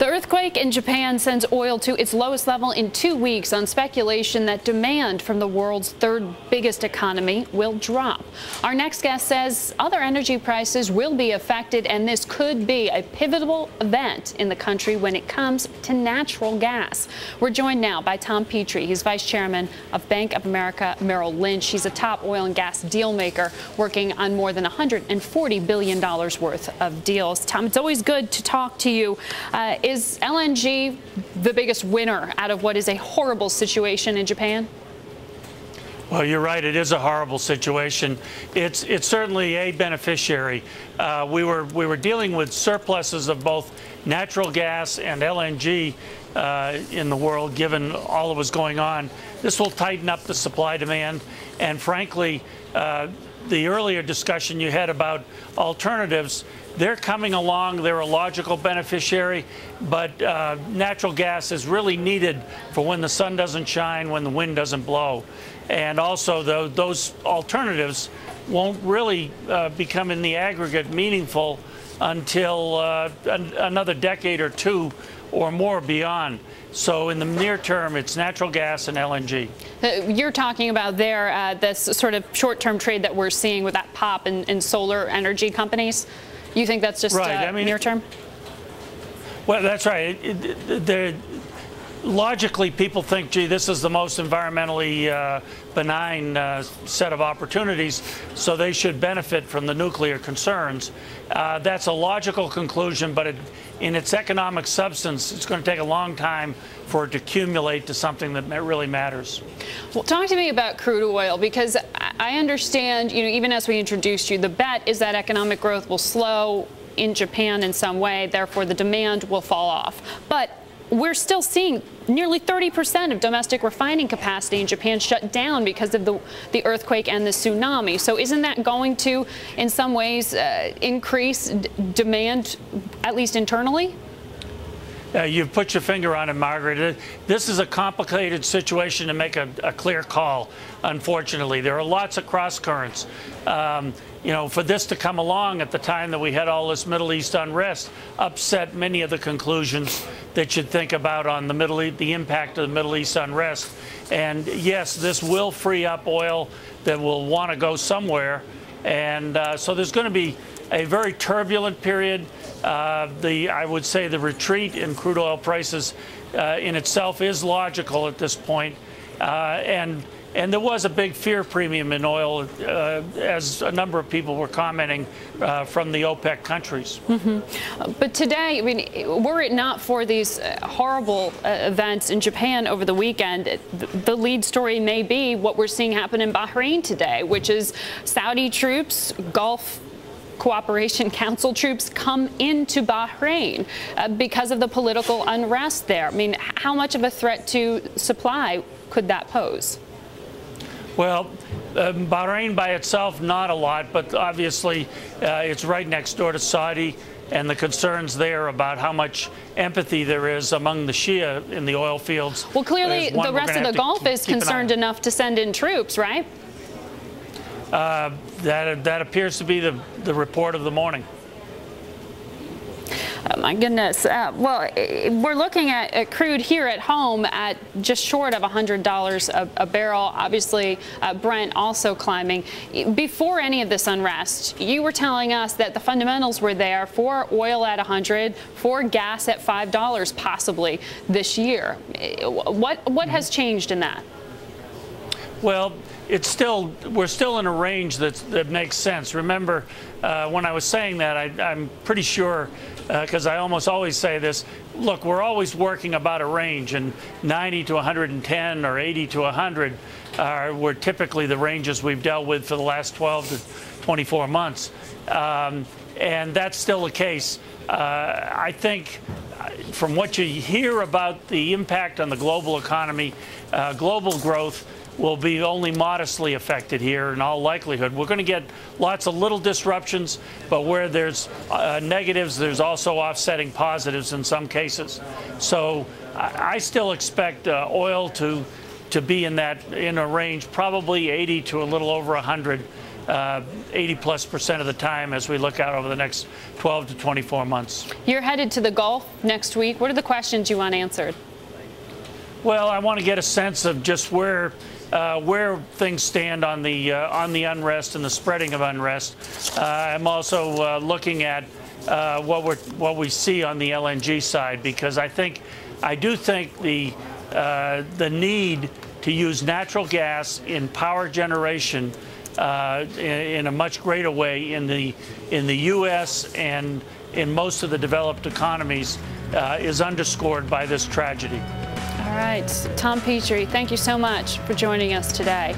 The earthquake in Japan sends oil to its lowest level in 2 weeks on speculation that demand from the world's third biggest economy will drop. Our next guest says other energy prices will be affected, and this could be a pivotal event in the country when it comes to natural gas. We're joined now by Tom Petrie. He's vice chairman of Bank of America Merrill Lynch. He's a top oil and gas deal maker working on more than $140 billion worth of deals. Tom, it's always good to talk to you. Is LNG the biggest winner out of what is a horrible situation in Japan? Well, you're right. It is a horrible situation. It's certainly a beneficiary. We were dealing with surpluses of both natural gas and LNG in the world, given all that was going on. This will tighten up the supply-demand, and frankly, the earlier discussion you had about alternatives, they're coming along. They're a logical beneficiary, but natural gas is really needed for when the sun doesn't shine, when the wind doesn't blow. And also, though, those alternatives won't really become in the aggregate meaningful until another decade or two or more beyond. So in the near term, it's natural gas and LNG. You're talking about there this sort of short-term trade that we're seeing with that pop in solar energy companies. You think that's just right. I mean, near term? Well, that's right. Logically, people think, gee, this is the most environmentally benign set of opportunities, so they should benefit from the nuclear concerns. That's a logical conclusion, but in its economic substance, it's going to take a long time for it to accumulate to something that really matters. Well, talk to me about crude oil, because I understand, you know, even as we introduced you, the bet is that economic growth will slow in Japan in some way, therefore the demand will fall off. But we're still seeing nearly 30% of domestic refining capacity in Japan shut down because of the earthquake and the tsunami. So isn't that going to, in some ways, increase demand, at least internally? You've put your finger on it, Margaret. This is a complicated situation to make a clear call, unfortunately. There are lots of cross-currents. You know, for this to come along at the time that we had all this Middle East unrest upset many of the conclusions that you'd think about on the the impact of the Middle East unrest. And yes, this will free up oil that will want to go somewhere. And so there's going to be a very turbulent period. I would say the retreat in crude oil prices in itself is logical at this point. And there was a big fear premium in oil, as a number of people were commenting from the OPEC countries. But today, I mean, were it not for these horrible events in Japan over the weekend, the lead story may be what we're seeing happen in Bahrain today, which is Saudi troops, Gulf Cooperation Council troops come into Bahrain because of the political unrest there. I mean, how much of a threat to supply could that pose? Well, Bahrain by itself, not a lot, but obviously it's right next door to Saudi, and the concerns there about how much empathy there is among the Shia in the oil fields. Well, clearly the rest of the Gulf is concerned enough to send in troops, right? That appears to be the report of the morning. Oh my goodness. Well, we're looking at crude here at home at just short of $100 a barrel. Obviously, Brent also climbing. Before any of this unrest, you were telling us that the fundamentals were there for oil at $100, for gas at $5 possibly this year. What has changed in that? Well, we're still in a range that makes sense. Remember, when I was saying that, I'm pretty sure, because I almost always say this, look, we're always working about a range, and 90 to 110 or 80 to 100 were typically the ranges we've dealt with for the last 12 to 24 months. And that's still the case. I think from what you hear about the impact on the global economy, global growth will be only modestly affected here in all likelihood. We're going to get lots of little disruptions, but where there's negatives, there's also offsetting positives in some cases. So I still expect oil to be in a range, probably 80 to a little over 100 80+% of the time as we look out over the next 12 to 24 months. You're headed to the Gulf next week. What are the questions you want answered? Well, I want to get a sense of just where things stand on the unrest and the spreading of unrest. I'm also looking at what we see on the LNG side, because I do think the need to use natural gas in power generation in a much greater way in the U.S. and in most of the developed economies is underscored by this tragedy. All right, Tom Petrie, thank you so much for joining us today.